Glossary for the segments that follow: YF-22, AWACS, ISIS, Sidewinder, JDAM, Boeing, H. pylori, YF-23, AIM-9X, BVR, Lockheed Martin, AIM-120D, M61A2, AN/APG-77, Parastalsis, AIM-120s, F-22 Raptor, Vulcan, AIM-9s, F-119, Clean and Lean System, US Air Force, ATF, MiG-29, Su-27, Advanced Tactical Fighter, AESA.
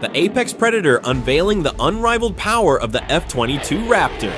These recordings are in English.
The apex predator unveiling the unrivaled power of the F-22 Raptor.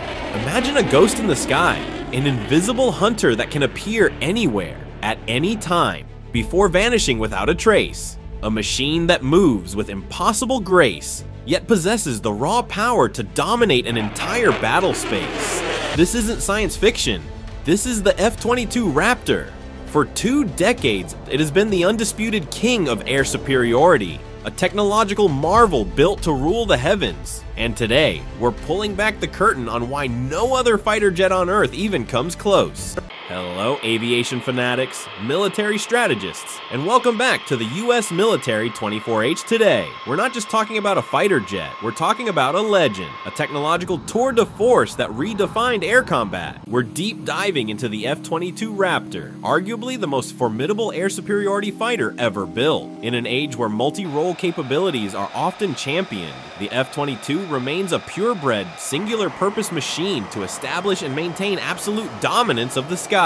Imagine a ghost in the sky, an invisible hunter that can appear anywhere, at any time, before vanishing without a trace. A machine that moves with impossible grace, yet possesses the raw power to dominate an entire battle space. This isn't science fiction. This is the F-22 Raptor. For 2 decades, it has been the undisputed king of air superiority, a technological marvel built to rule the heavens. And today, we're pulling back the curtain on why no other fighter jet on Earth even comes close. Hello, aviation fanatics, military strategists, and welcome back to the US Military 24H today. We're not just talking about a fighter jet, we're talking about a legend, a technological tour de force that redefined air combat. We're deep diving into the F-22 Raptor, arguably the most formidable air superiority fighter ever built. In an age where multi-role capabilities are often championed, the F-22 remains a purebred, singular-purpose machine to establish and maintain absolute dominance of the sky.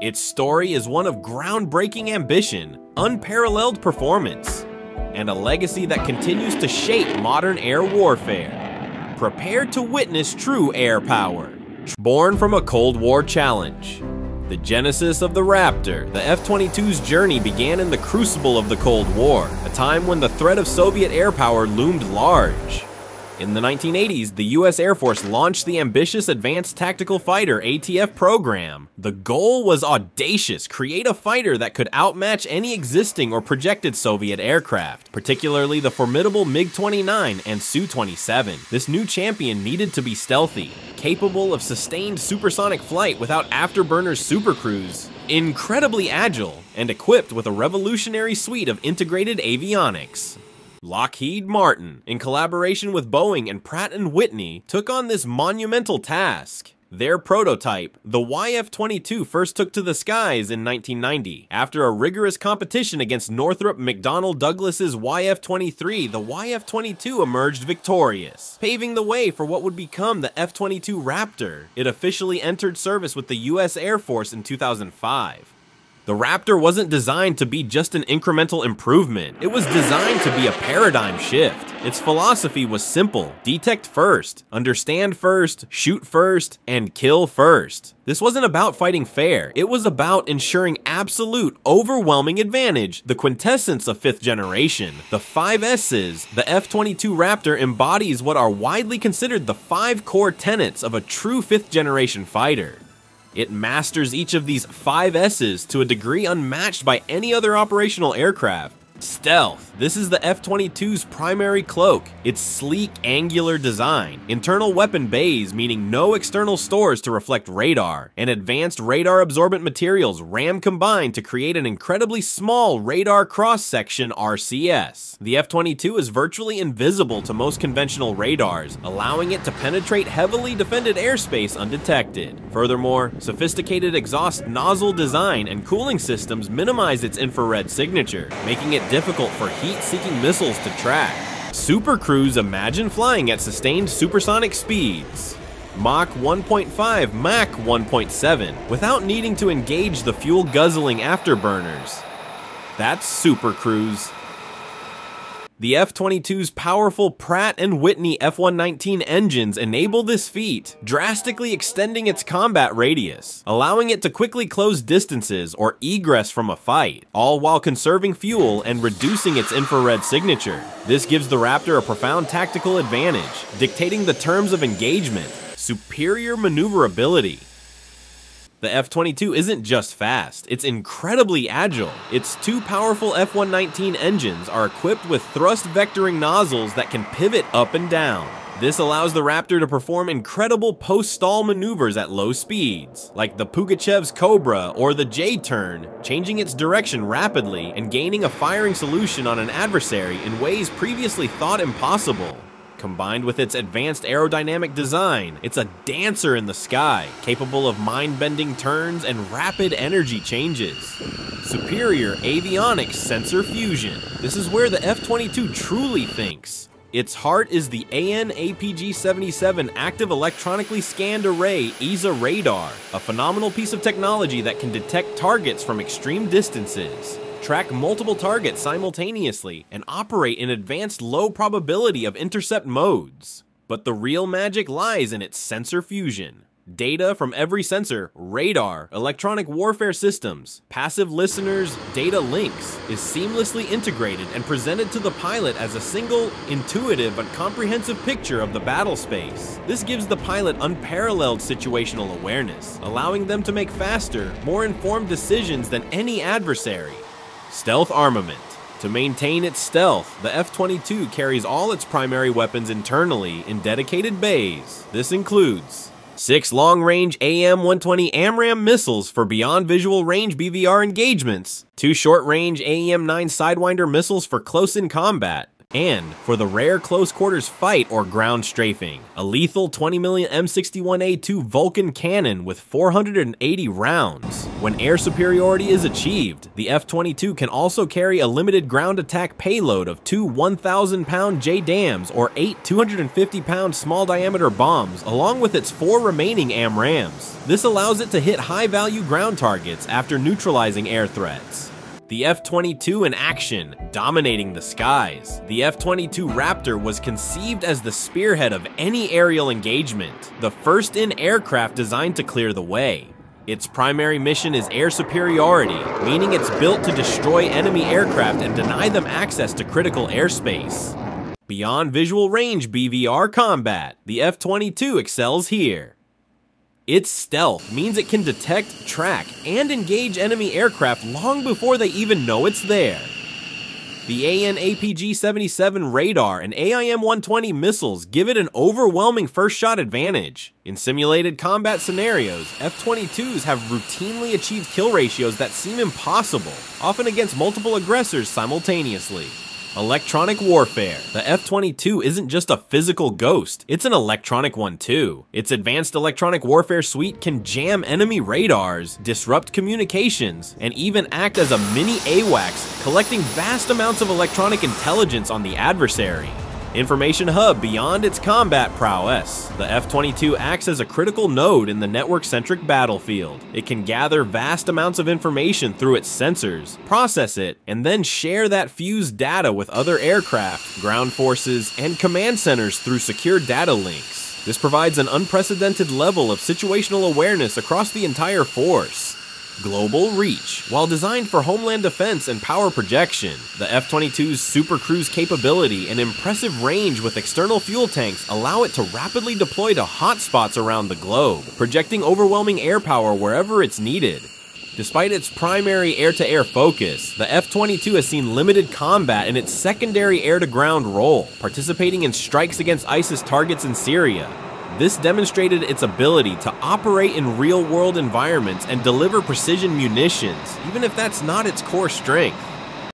Its story is one of groundbreaking ambition, unparalleled performance, and a legacy that continues to shape modern air warfare. Prepare to witness true air power. Born from a Cold War challenge. The genesis of the Raptor, the F-22's journey began in the crucible of the Cold War, a time when the threat of Soviet air power loomed large. In the 1980s, the US Air Force launched the ambitious Advanced Tactical Fighter ATF program. The goal was audacious: create a fighter that could outmatch any existing or projected Soviet aircraft, particularly the formidable MiG-29 and Su-27. This new champion needed to be stealthy, capable of sustained supersonic flight without afterburners supercruise, incredibly agile, and equipped with a revolutionary suite of integrated avionics. Lockheed Martin, in collaboration with Boeing and Pratt & Whitney, took on this monumental task. Their prototype, the YF-22, first took to the skies in 1990. After a rigorous competition against Northrop McDonnell Douglas's YF-23, the YF-22 emerged victorious, paving the way for what would become the F-22 Raptor. It officially entered service with the US Air Force in 2005. The Raptor wasn't designed to be just an incremental improvement. It was designed to be a paradigm shift. Its philosophy was simple: detect first, understand first, shoot first, and kill first. This wasn't about fighting fair. It was about ensuring absolute, overwhelming advantage, the quintessence of fifth generation. The 5 S's, the F-22 Raptor embodies what are widely considered the 5 core tenets of a true fifth generation fighter. It masters each of these 5 S's to a degree unmatched by any other operational aircraft. Stealth. This is the F-22's primary cloak, its sleek, angular design, internal weapon bays meaning no external stores to reflect radar, and advanced radar-absorbent materials RAM combined to create an incredibly small radar cross-section RCS. The F-22 is virtually invisible to most conventional radars, allowing it to penetrate heavily defended airspace undetected. Furthermore, sophisticated exhaust nozzle design and cooling systems minimize its infrared signature, making it difficult for heat-seeking missiles to track. Supercruise. Imagine flying at sustained supersonic speeds, Mach 1.5, Mach 1.7, without needing to engage the fuel-guzzling afterburners. That's Supercruise. The F-22's powerful Pratt & Whitney F-119 engines enable this feat, drastically extending its combat radius, allowing it to quickly close distances or egress from a fight, all while conserving fuel and reducing its infrared signature. This gives the Raptor a profound tactical advantage, dictating the terms of engagement. Superior maneuverability. The F-22 isn't just fast, it's incredibly agile. Its 2 powerful F-119 engines are equipped with thrust vectoring nozzles that can pivot up and down. This allows the Raptor to perform incredible post-stall maneuvers at low speeds, like the Pugachev's Cobra or the J-turn, changing its direction rapidly and gaining a firing solution on an adversary in ways previously thought impossible. Combined with its advanced aerodynamic design, it's a dancer in the sky, capable of mind-bending turns and rapid energy changes. Superior avionics sensor fusion. This is where the F-22 truly thinks. Its heart is the AN/APG-77 Active Electronically Scanned Array (AESA) radar, a phenomenal piece of technology that can detect targets from extreme distances. track multiple targets simultaneously, and operate in advanced low probability of intercept modes. But the real magic lies in its sensor fusion. Data from every sensor, radar, electronic warfare systems, passive listeners, data links is seamlessly integrated and presented to the pilot as a single, intuitive but comprehensive picture of the battle space. This gives the pilot unparalleled situational awareness, allowing them to make faster, more informed decisions than any adversary. Stealth armament. To maintain its stealth, the F-22 carries all its primary weapons internally in dedicated bays. This includes 6 long-range AIM-120 AMRAAM missiles for beyond visual range BVR engagements, 2 short-range AIM-9 Sidewinder missiles for close-in combat, and, for the rare close-quarters fight or ground strafing, a lethal 20 mm M61A2 Vulcan cannon with 480 rounds. When air superiority is achieved, the F-22 can also carry a limited ground attack payload of 2 1,000-pound JDAMs or 8 250-pound small-diameter bombs, along with its 4 remaining AMRAAMs. This allows it to hit high-value ground targets after neutralizing air threats. The F-22 in action, dominating the skies. The F-22 Raptor was conceived as the spearhead of any aerial engagement, the first in-aircraft designed to clear the way. Its primary mission is air superiority, meaning it's built to destroy enemy aircraft and deny them access to critical airspace. Beyond visual range BVR combat, the F-22 excels here. Its stealth means it can detect, track, and engage enemy aircraft long before they even know it's there. The AN/APG-77 radar and AIM-120 missiles give it an overwhelming first-shot advantage. In simulated combat scenarios, F-22s have routinely achieved kill ratios that seem impossible, often against multiple aggressors simultaneously. Electronic warfare. The F-22 isn't just a physical ghost, it's an electronic one too. Its advanced electronic warfare suite can jam enemy radars, disrupt communications, and even act as a mini AWACS, collecting vast amounts of electronic intelligence on the adversary. Information hub beyond its combat prowess. The F-22 acts as a critical node in the network-centric battlefield. It can gather vast amounts of information through its sensors, process it, and then share that fused data with other aircraft, ground forces, and command centers through secure data links. This provides an unprecedented level of situational awareness across the entire force. Global reach. While designed for homeland defense and power projection, the F-22's super cruise capability and impressive range with external fuel tanks allow it to rapidly deploy to hotspots around the globe, projecting overwhelming air power wherever it's needed. Despite its primary air-to-air focus, the F-22 has seen limited combat in its secondary air-to-ground role, participating in strikes against ISIS targets in Syria. This demonstrated its ability to operate in real-world environments and deliver precision munitions, even if that's not its core strength.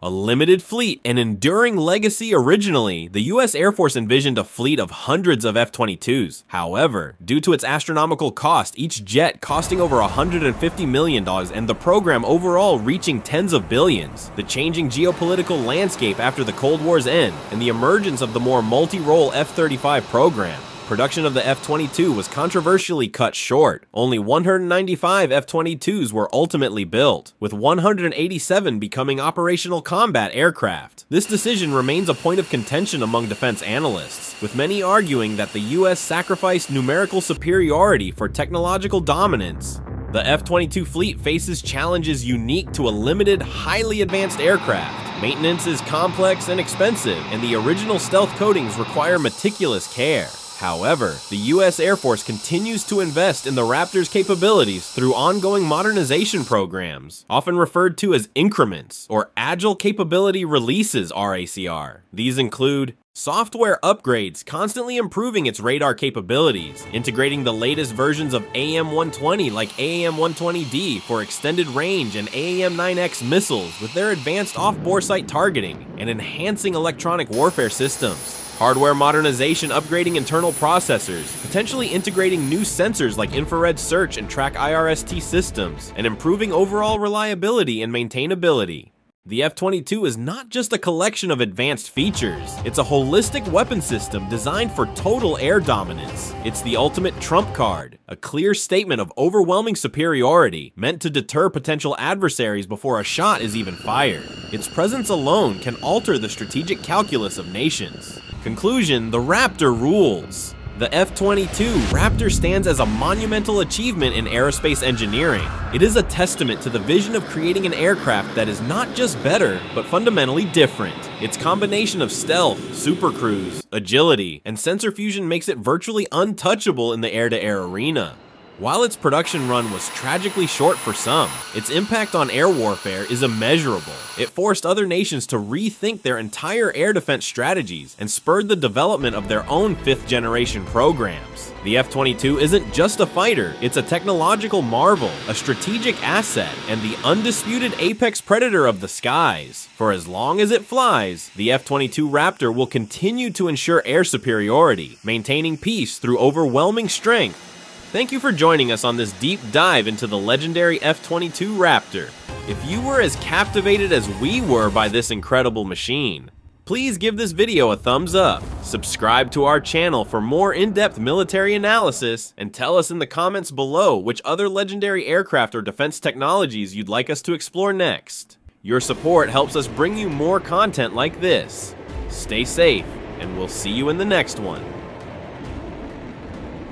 A limited fleet and enduring legacy. Originally, the US Air Force envisioned a fleet of hundreds of F-22s. However, due to its astronomical cost, each jet costing over $150 million and the program overall reaching tens of billions, the changing geopolitical landscape after the Cold War's end, and the emergence of the more multi-role F-35 program, production of the F-22 was controversially cut short. Only 195 F-22s were ultimately built, with 187 becoming operational combat aircraft. This decision remains a point of contention among defense analysts, with many arguing that the U.S. sacrificed numerical superiority for technological dominance. The F-22 fleet faces challenges unique to a limited, highly advanced aircraft. Maintenance is complex and expensive, and the original stealth coatings require meticulous care. However, the US Air Force continues to invest in the Raptor's capabilities through ongoing modernization programs, often referred to as increments or Agile Capability Releases (ACR). These include software upgrades, constantly improving its radar capabilities, integrating the latest versions of AIM-120 like AIM-120D for extended range and AIM-9X missiles with their advanced off-bore sight targeting, and enhancing electronic warfare systems. Hardware modernization, upgrading internal processors, potentially integrating new sensors like infrared search and track IRST systems, and improving overall reliability and maintainability. The F-22 is not just a collection of advanced features, it's a holistic weapon system designed for total air dominance. It's the ultimate trump card, a clear statement of overwhelming superiority, meant to deter potential adversaries before a shot is even fired. Its presence alone can alter the strategic calculus of nations. Conclusion: the Raptor rules. The F-22 Raptor stands as a monumental achievement in aerospace engineering. It is a testament to the vision of creating an aircraft that is not just better, but fundamentally different. Its combination of stealth, supercruise, agility, and sensor fusion makes it virtually untouchable in the air-to-air arena. While its production run was tragically short for some, its impact on air warfare is immeasurable. It forced other nations to rethink their entire air defense strategies and spurred the development of their own fifth-generation programs. The F-22 isn't just a fighter, it's a technological marvel, a strategic asset, and the undisputed apex predator of the skies. For as long as it flies, the F-22 Raptor will continue to ensure air superiority, maintaining peace through overwhelming strength. Thank you for joining us on this deep dive into the legendary F-22 Raptor. If you were as captivated as we were by this incredible machine, please give this video a thumbs up, subscribe to our channel for more in-depth military analysis, and tell us in the comments below which other legendary aircraft or defense technologies you'd like us to explore next. Your support helps us bring you more content like this. Stay safe, and we'll see you in the next one.